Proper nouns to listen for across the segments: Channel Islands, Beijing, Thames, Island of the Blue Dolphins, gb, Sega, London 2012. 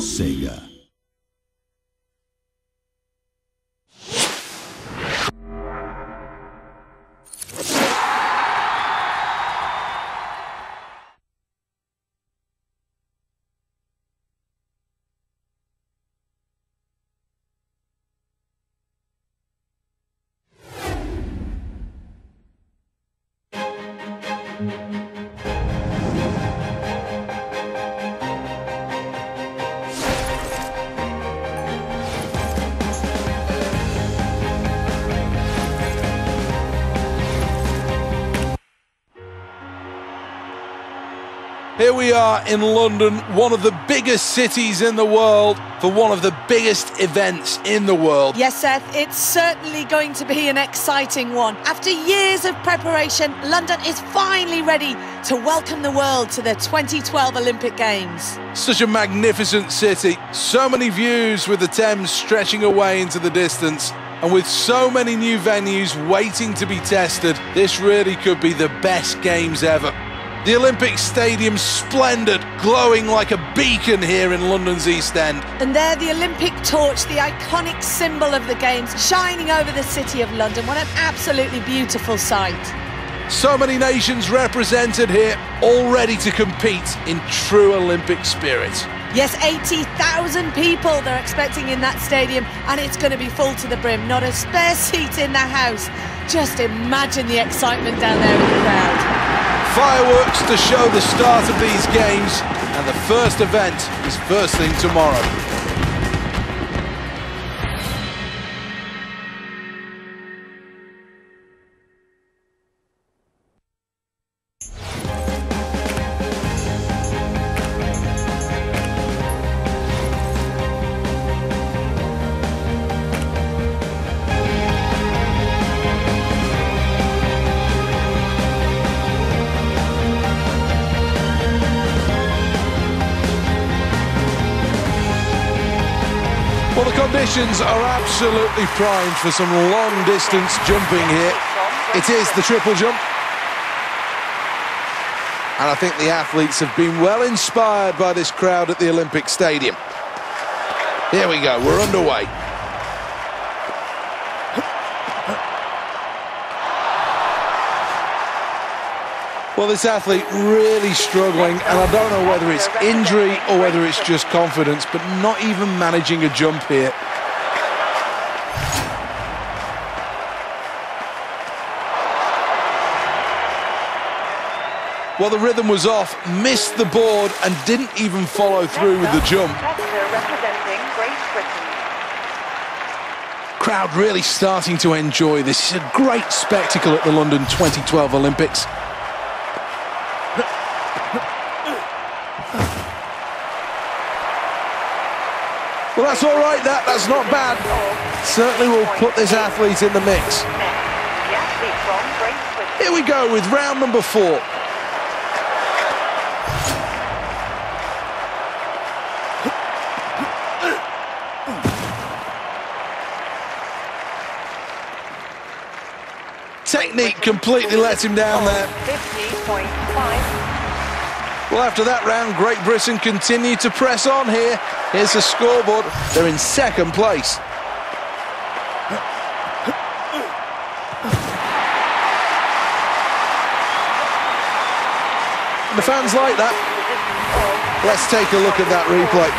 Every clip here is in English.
Sega. Here we are in London, one of the biggest cities in the world, for one of the biggest events in the world. Yes, Seth, it's certainly going to be an exciting one. After years of preparation, London is finally ready to welcome the world to the 2012 Olympic Games. Such a magnificent city, so many views with the Thames stretching away into the distance, and with so many new venues waiting to be tested, this really could be the best games ever. The Olympic Stadium, splendid, glowing like a beacon here in London's East End. And there, the Olympic torch, the iconic symbol of the Games, shining over the city of London. What an absolutely beautiful sight. So many nations represented here, all ready to compete in true Olympic spirit. Yes, 80,000 people they're expecting in that stadium, and it's going to be full to the brim. Not a spare seat in the house. Just imagine the excitement down there in the crowd. Fireworks to show the start of these games, and the first event is first thing tomorrow. Well, the conditions are absolutely primed for some long-distance jumping here. It is the triple jump. And I think the athletes have been well inspired by this crowd at the Olympic Stadium. Here we go, we're underway. Well, this athlete really struggling, and I don't know whether it's injury or whether it's just confidence, but not even managing a jump here. Well, the rhythm was off, missed the board, and didn't even follow through with the jump. Crowd really starting to enjoy this. It's a great spectacle at the London 2012 Olympics. Well, that's all right, that's not bad. Certainly will put this athlete in the mix. Here we go with round number 4. Technique completely let him down there. Well, after that round, Great Britain continue to press on here. Here's the scoreboard. They're in second place. And the fans like that. Let's take a look at that replay.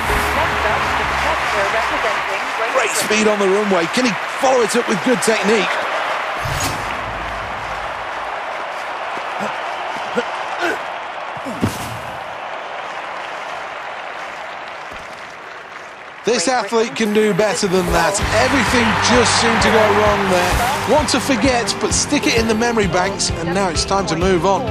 Great speed on the runway. Can he follow it up with good technique? This athlete can do better than that. Everything just seemed to go wrong there. Want to forget, but stick it in the memory banks, and now it's time to move on.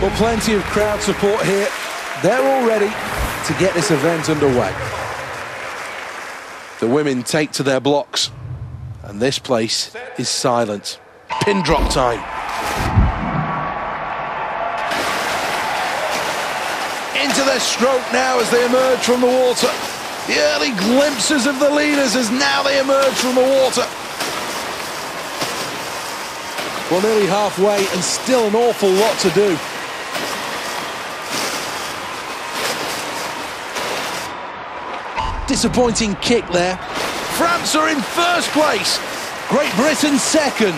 Well, plenty of crowd support here. They're all ready to get this event underway. The women take to their blocks, and this place is silent. Pin drop time. into their stroke now as they emerge from the water. The early glimpses of the leaders as now they emerge from the water. Well, nearly halfway and still an awful lot to do. Disappointing kick there. France are in first place. Great Britain second.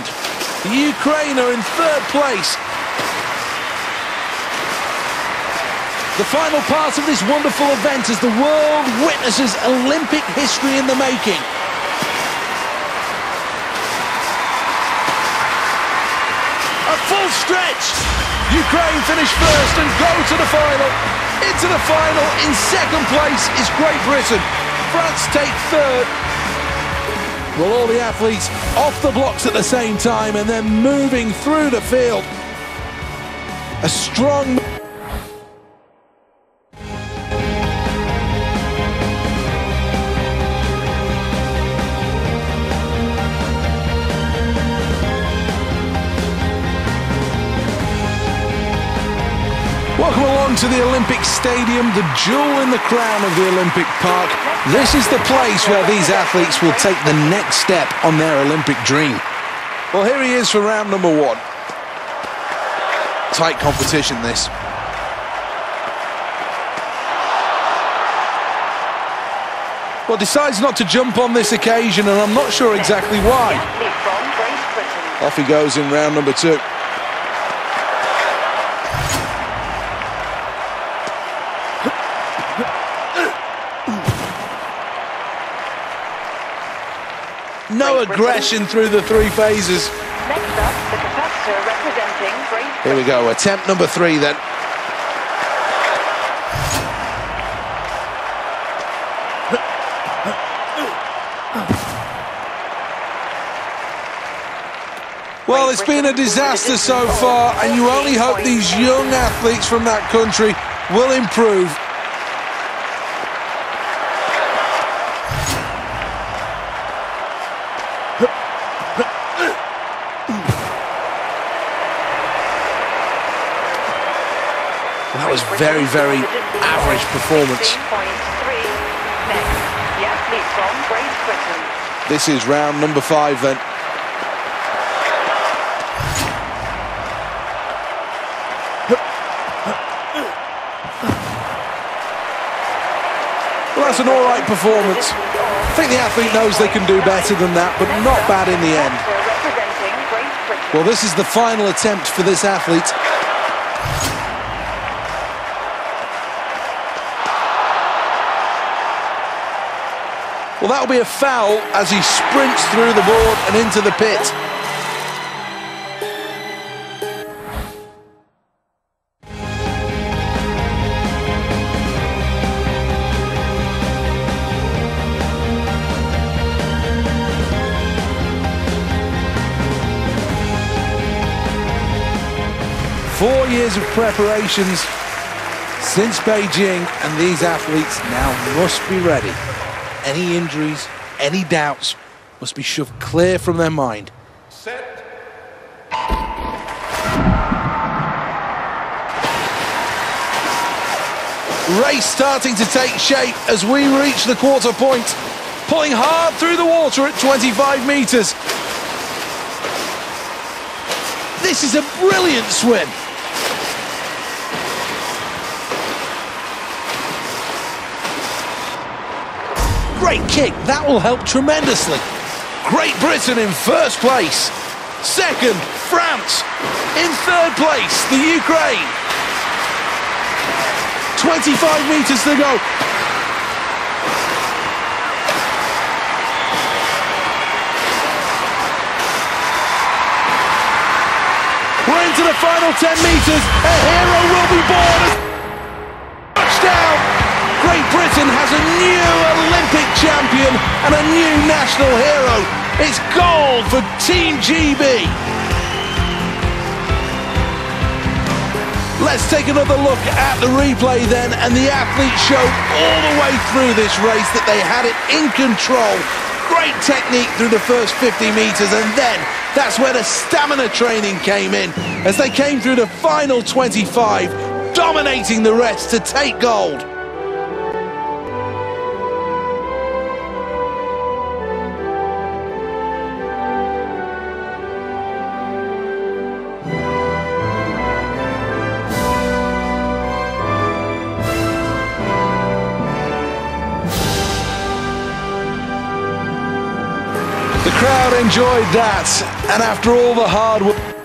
Ukraine are in third place. The final part of this wonderful event as the world witnesses Olympic history in the making. A full stretch. Ukraine finished first and go to the final. Into the final in second place is Great Britain. France take third. Well, all the athletes off the blocks at the same time and then moving through the field. A strong move. Welcome along to the Olympic Stadium, the jewel in the crown of the Olympic Park. This is the place where these athletes will take the next step on their Olympic dream. Well, here he is for round number one. Tight competition, this. Well, decides not to jump on this occasion, and I'm not sure exactly why. Off he goes in round number two. No aggression through the three phases. Next up, the competitor representing Great Britain. Here we go, attempt number three then. Well, it's been a disaster so far, and you only hope these young athletes from that country will improve. That was very, very average performance. This is round number five then. Well, that's an all right performance. I think the athlete knows they can do better than that, but not bad in the end. Well, this is the final attempt for this athlete. Well, that'll be a foul as he sprints through the board and into the pit. Four years of preparations since Beijing, and these athletes now must be ready. Any injuries, any doubts must be shoved clear from their mind. Set. Race starting to take shape as we reach the quarter point. Pulling hard through the water at 25 metres. This is a brilliant swim. Great kick, that will help tremendously. Great Britain in first place. Second, France. In third place, the Ukraine. 25 metres to go. We're into the final 10 metres. A hero will be born. Touchdown. Great Britain has a new Olympic champion and a new national hero. It's gold for Team GB. Let's take another look at the replay then, and the athletes showed all the way through this race that they had it in control. Great technique through the first 50 metres, and then that's where the stamina training came in as they came through the final 25. dominating the rest to take gold. The crowd enjoyed that, and after all the hard work...